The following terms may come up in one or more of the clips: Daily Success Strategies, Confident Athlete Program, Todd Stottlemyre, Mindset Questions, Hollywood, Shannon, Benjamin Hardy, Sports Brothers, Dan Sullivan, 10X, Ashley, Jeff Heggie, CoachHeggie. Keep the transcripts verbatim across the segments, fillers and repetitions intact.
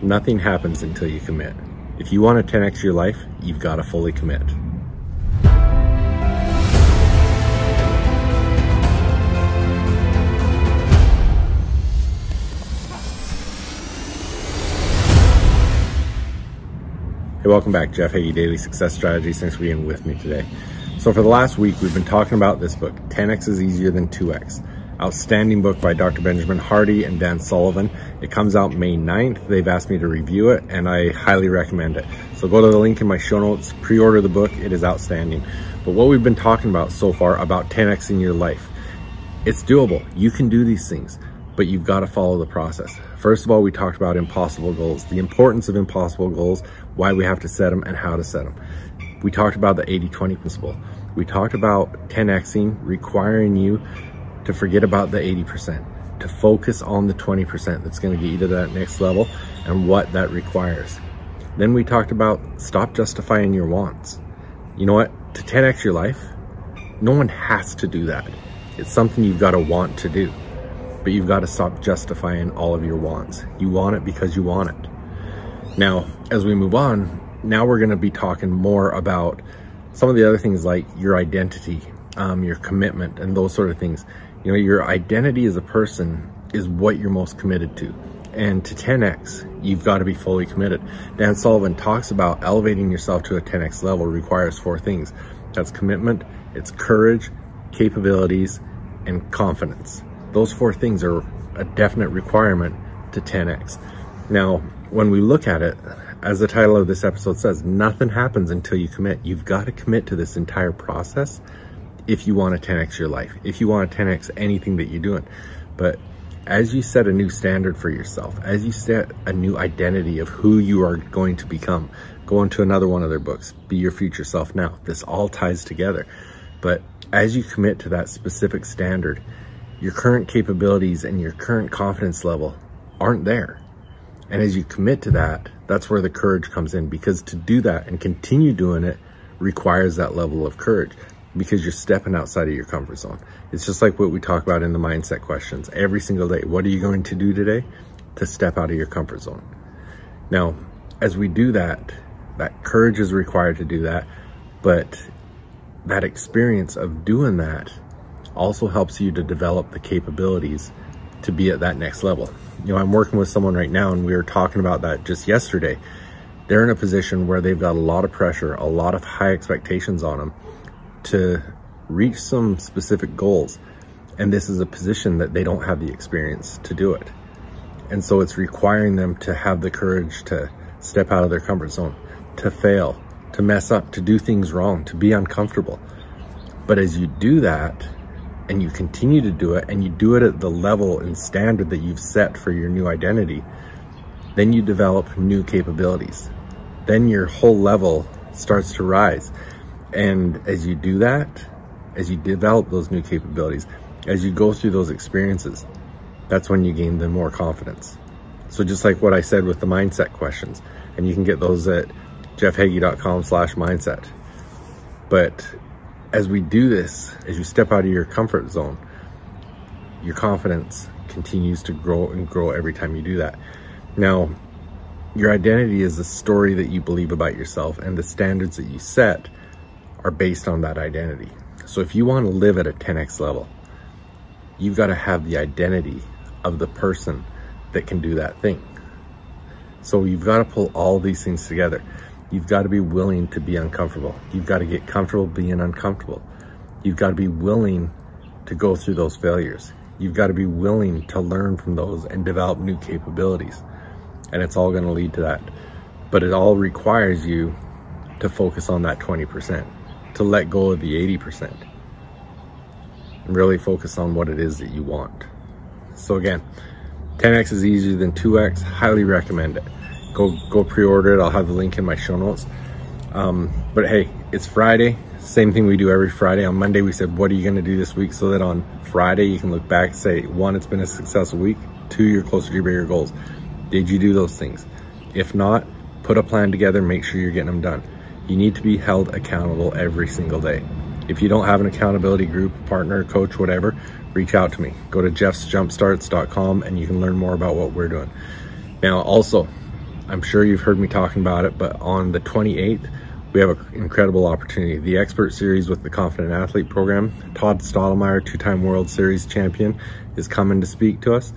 Nothing happens until you commit. If you want to ten X your life, you've got to fully commit. Hey, welcome back. Jeff Heggie, Daily Success Strategies. Thanks for being with me today. So for the last week, we've been talking about this book, ten X is Easier Than two X. Outstanding book by Doctor Benjamin Hardy and Dan Sullivan. It comes out May ninth. They've asked me to review it, and I highly recommend it. So go to the link in my show notes, pre-order the book. It is outstanding. But what we've been talking about so far about ten X in your life, it's doable. You can do these things, but you've got to follow the process. First of all, we talked about impossible goals, the importance of impossible goals, why we have to set them and how to set them. We talked about the eighty twenty principle. We talked about ten Xing requiring you to forget about the eighty percent, to focus on the twenty percent that's going to get you to that next level and what that requires. Then we talked about stop justifying your wants. You know what? To ten X your life, no one has to do that. It's something you've got to want to do, but you've got to stop justifying all of your wants. You want it because you want it. Now, as we move on, now we're going to be talking more about some of the other things like your identity, um, your commitment, and those sort of things. You know, your identity as a person is what you're most committed to. And to ten X, you've got to be fully committed. Dan Sullivan talks about elevating yourself to a ten X level requires four things. That's commitment, it's courage, capabilities, and confidence. Those four things are a definite requirement to ten X. Now, when we look at it, as the title of this episode says, nothing happens until you commit. You've got to commit to this entire process if you want to ten X your life, if you want to ten X anything that you're doing. But as you set a new standard for yourself, as you set a new identity of who you are going to become, go into another one of their books, Be Your Future Self Now. This all ties together. But as you commit to that specific standard, your current capabilities and your current confidence level aren't there. And as you commit to that, that's where the courage comes in, because to do that and continue doing it requires that level of courage, because you're stepping outside of your comfort zone. It's just like what we talk about in the mindset questions every single day. What are you going to do today to step out of your comfort zone? Now, as we do that, that courage is required to do that, but that experience of doing that also helps you to develop the capabilities to be at that next level. You know, I'm working with someone right now, and we were talking about that just yesterday. They're in a position where they've got a lot of pressure, a lot of high expectations on them to reach some specific goals, and this is a position that they don't have the experience to do it. And so it's requiring them to have the courage to step out of their comfort zone, to fail, to mess up, to do things wrong, to be uncomfortable. But as you do that and you continue to do it, and you do it at the level and standard that you've set for your new identity, then you develop new capabilities. Then your whole level starts to rise. And as you do that, as you develop those new capabilities, as you go through those experiences, that's when you gain the more confidence. So just like what I said with the mindset questions, and you can get those at Jeff Heggie dot com slash mindset. But as we do this, as you step out of your comfort zone, your confidence continues to grow and grow every time you do that. Now, your identity is the story that you believe about yourself, and the standards that you set are based on that identity. So if you want to live at a ten X level, you've got to have the identity of the person that can do that thing. So you've got to pull all these things together. You've got to be willing to be uncomfortable. You've got to get comfortable being uncomfortable. You've got to be willing to go through those failures. You've got to be willing to learn from those and develop new capabilities. And it's all going to lead to that. But it all requires you to focus on that twenty percent. To let go of the eighty percent and really focus on what it is that you want. So again, ten X is easier than two X. Highly recommend it. Go go pre-order it. I'll have the link in my show notes. Um, but hey, it's Friday. Same thing we do every Friday. On Monday we said, what are you going to do this week? So that on Friday you can look back and say, one, it's been a successful week. Two, you're closer to your bigger goals. Did you do those things? If not, put a plan together. Make sure you're getting them done. You need to be held accountable every single day. If you don't have an accountability group, partner, coach, whatever, reach out to me. Go to Jeff's Jump Starts dot com and you can learn more about what we're doing. Now, also, I'm sure you've heard me talking about it, but on the twenty-eighth, we have an incredible opportunity. The Expert Series with the Confident Athlete Program. Todd Stottlemyre, two-time World Series champion, is coming to speak to us,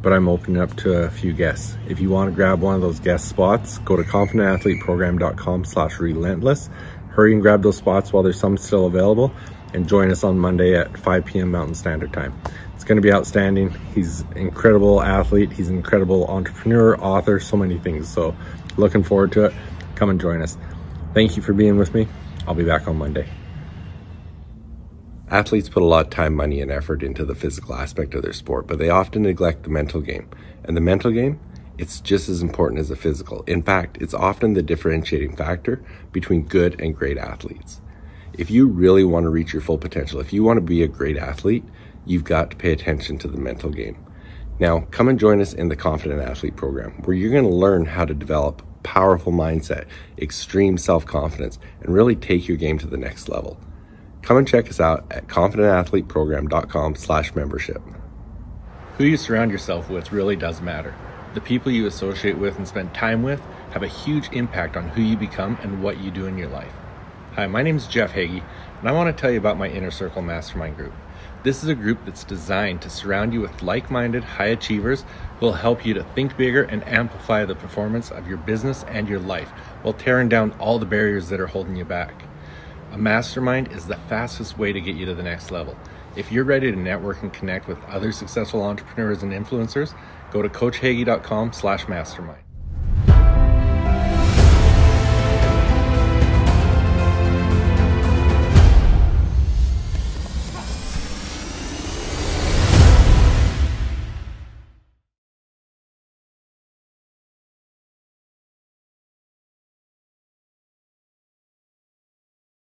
but I'm opening up to a few guests. If you want to grab one of those guest spots, go to confident athlete program dot com slash relentless. Hurry and grab those spots while there's some still available, and join us on Monday at five P M Mountain Standard Time. It's going to be outstanding. He's an incredible athlete. He's an incredible entrepreneur, author, so many things. So looking forward to it. Come and join us. Thank you for being with me. I'll be back on Monday. Athletes put a lot of time, money, and effort into the physical aspect of their sport, but they often neglect the mental game. And the mental game, it's just as important as the physical. In fact, it's often the differentiating factor between good and great athletes. If you really want to reach your full potential, if you want to be a great athlete, you've got to pay attention to the mental game. Now, come and join us in the Confident Athlete Program, where you're going to learn how to develop powerful mindset, extreme self-confidence, and really take your game to the next level. Come and check us out at confident athlete program dot com slash membership. Who you surround yourself with really does matter. The people you associate with and spend time with have a huge impact on who you become and what you do in your life. Hi, my name is Jeff Heggie, and I want to tell you about my Inner Circle Mastermind Group. This is a group that's designed to surround you with like-minded, high achievers who will help you to think bigger and amplify the performance of your business and your life while tearing down all the barriers that are holding you back. A mastermind is the fastest way to get you to the next level. If you're ready to network and connect with other successful entrepreneurs and influencers, go to coach heggie dot com slash mastermind.